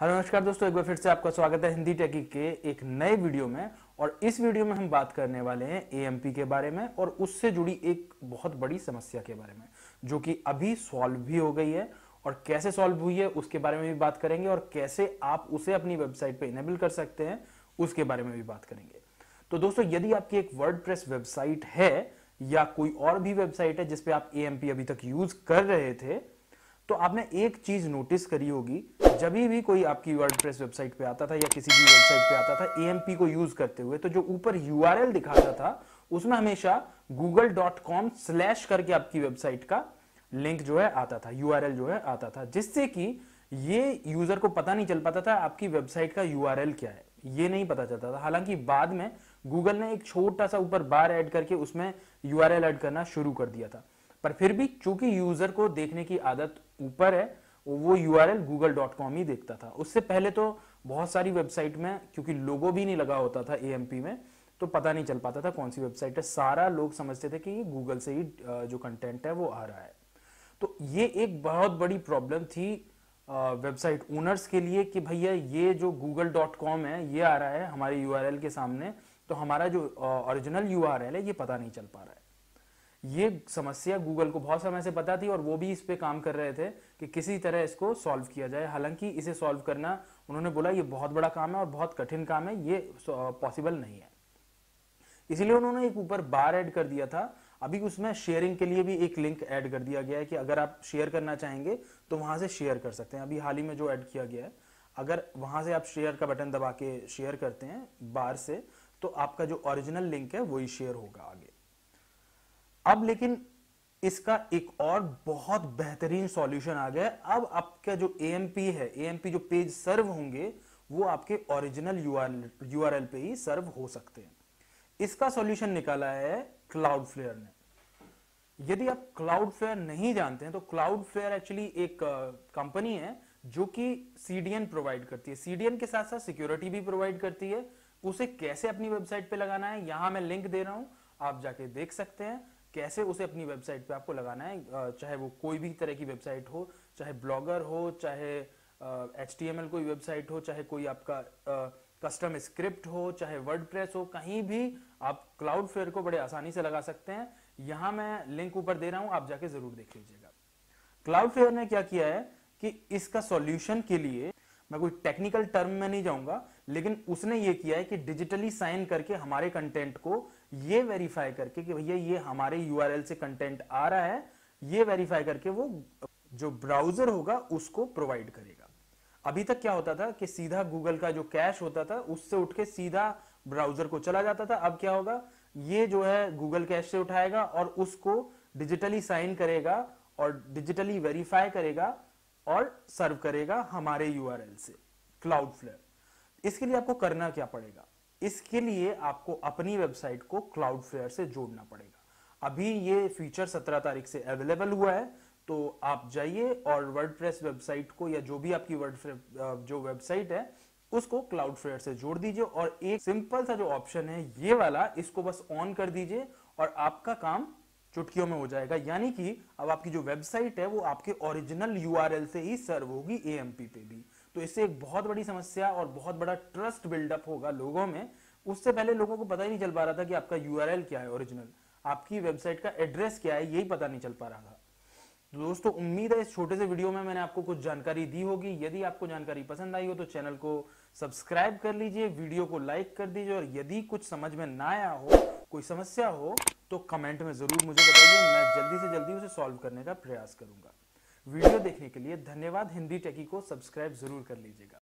Hello नमस्कार दोस्तों, एक बार फिर से आपका स्वागत है हिंदी टेकी के एक नए वीडियो में। और इस वीडियो में हम बात करने वाले हैं AMP के बारे में और उससे जुड़ी एक बहुत बड़ी समस्या के बारे में, जो कि अभी सॉल्व भी हो गई है। और कैसे सॉल्व हुई है उसके बारे में भी बात करेंगे और कैसे आप उसे अपनी वेबसाइट पर इनेबल कर सकते हैं उसके बारे में भी बात करेंगे। तो दोस्तों, यदि आपकी एक वर्डप्रेस वेबसाइट है या कोई और भी वेबसाइट है जिसपे आप AMP अभी तक यूज कर रहे थे, तो आपने एक चीज नोटिस करी होगी, जब भी कोई आपकी वर्डप्रेस वेबसाइट पे आता था या किसी भी वेबसाइट पे आता था AMP को यूज करते हुए, तो जो ऊपर URL दिखाता था उसमें हमेशा google.com/ करके आपकी वेबसाइट का लिंक जो है आता था, URL जो है आता था, जिससे कि ये यूजर को पता नहीं चल पाता था आपकी वेबसाइट का URL क्या है, ये नहीं पता चलता था। हालांकि बाद में गूगल ने एक छोटा सा ऊपर बार ऐड करके उसमें URL ऐड करना शुरू कर दिया था, पर फिर भी चूंकि यूजर को देखने की आदत ऊपर है, वो URL google.com ही देखता था। उससे पहले तो बहुत सारी वेबसाइट में क्योंकि लोगो भी नहीं लगा होता था AMP में, तो पता नहीं चल पाता था कौन सी वेबसाइट है, सारा लोग समझते थे कि ये गूगल से ही जो कंटेंट है वो आ रहा है। तो ये एक बहुत बड़ी प्रॉब्लम थी वेबसाइट ओनर्स के लिए कि भैया ये जो google.com है ये आ रहा है हमारे URL के सामने, तो हमारा जो ओरिजिनल URL है ये पता नहीं चल पा रहा है। ये समस्या गूगल को बहुत समय से पता थी और वो भी इस पे काम कर रहे थे कि किसी तरह इसको सॉल्व किया जाए। हालांकि इसे सॉल्व करना, उन्होंने बोला, ये बहुत बड़ा काम है और बहुत कठिन काम है, ये पॉसिबल नहीं है। इसलिए उन्होंने एक ऊपर बार ऐड कर दिया था। अभी उसमें शेयरिंग के लिए भी एक लिंक ऐड कर दिया गया है कि अगर आप शेयर करना चाहेंगे तो वहां से शेयर कर सकते हैं। अभी हाल ही में जो ऐड किया गया है, अगर वहां से आप शेयर का बटन दबा के शेयर करते हैं बार से, तो आपका जो ओरिजिनल लिंक है वही शेयर होगा आगे। अब लेकिन इसका एक और बहुत बेहतरीन सॉल्यूशन आ गया है। अब आपका जो AMP है, AMP जो पेज सर्व होंगे वो आपके ओरिजिनल URL पे ही सर्व हो सकते हैं। इसका सॉल्यूशन निकाला है Cloudflare ने। यदि आप Cloudflare नहीं जानते हैं तो Cloudflare एक्चुअली एक कंपनी है जो कि CDN प्रोवाइड करती है। CDN के साथ साथ सिक्योरिटी भी प्रोवाइड करती है। उसे कैसे अपनी वेबसाइट पे लगाना है, यहां मैं लिंक दे रहा हूं, आप जाके देख सकते हैं कैसे उसे अपनी वेबसाइट पे आपको लगाना है। चाहे वो कोई भी तरह की वेबसाइट हो, चाहे ब्लॉगर हो, चाहे HTML कोई वेबसाइट हो, चाहे कोई आपका कस्टम स्क्रिप्ट हो, चाहे वर्डप्रेस हो, कहीं भी आप Cloudflare को बड़े आसानी से लगा सकते हैं। यहाँ मैं लिंक ऊपर दे रहा हूँ, आप जाके जरूर देख लीजिएगा। Cloudflare ने क्या किया है कि इसका सॉल्यूशन के लिए, मैं कोई टेक्निकल टर्म में नहीं जाऊंगा, लेकिन उसने ये किया है कि डिजिटली साइन करके हमारे कंटेंट को ये वेरीफाई करके कि भैया ये हमारे URL से कंटेंट आ रहा है, ये वेरीफाई करके वो जो ब्राउजर होगा उसको प्रोवाइड करेगा। अभी तक क्या होता था कि सीधा गूगल का जो कैश होता था उससे उठ के सीधा ब्राउजर को चला जाता था। अब क्या होगा, ये जो है गूगल कैश से उठाएगा और उसको डिजिटली साइन करेगा और डिजिटली वेरीफाई करेगा और सर्व करेगा हमारे URL से Cloudflare। इसके लिए आपको करना क्या पड़ेगा, इसके लिए आपको अपनी वेबसाइट को Cloudflare से जोड़ना पड़ेगा। अभी ये फीचर 17 तारीख से अवेलेबल हुआ है, तो आप जाइए और वर्डप्रेस वेबसाइट को या जो भी आपकी जो वेबसाइट है उसको Cloudflare से जोड़ दीजिए। और एक सिंपल सा जो ऑप्शन है ये वाला, इसको बस ऑन कर दीजिए और आपका काम चुटकियों में हो जाएगा। यानी कि अब आपकी जो वेबसाइट है वो आपके ओरिजिनल URL से ही सर्व होगी AMP पे भी। तो इससे एक बहुत बड़ी समस्या और बहुत बड़ा ट्रस्ट बिल्डअप होगा लोगों में। उससे पहले लोगों को पता ही नहीं चल पा रहा था कि आपका URL क्या है ओरिजिनल, आपकी वेबसाइट का एड्रेस क्या है, यही पता नहीं चल पा रहा था। तो दोस्तों, उम्मीद है इस छोटे से वीडियो में मैंने आपको कुछ जानकारी दी होगी। यदि आपको जानकारी पसंद आई हो तो चैनल को सब्सक्राइब कर लीजिए, वीडियो को लाइक कर दीजिए और यदि कुछ समझ में ना आया हो, कोई समस्या हो, तो कमेंट में जरूर मुझे बताइए, मैं जल्दी से जल्दी उसे सॉल्व करने का प्रयास करूंगा। वीडियो देखने के लिए धन्यवाद। हिंदी टेकी को सब्सक्राइब जरूर कर लीजिएगा।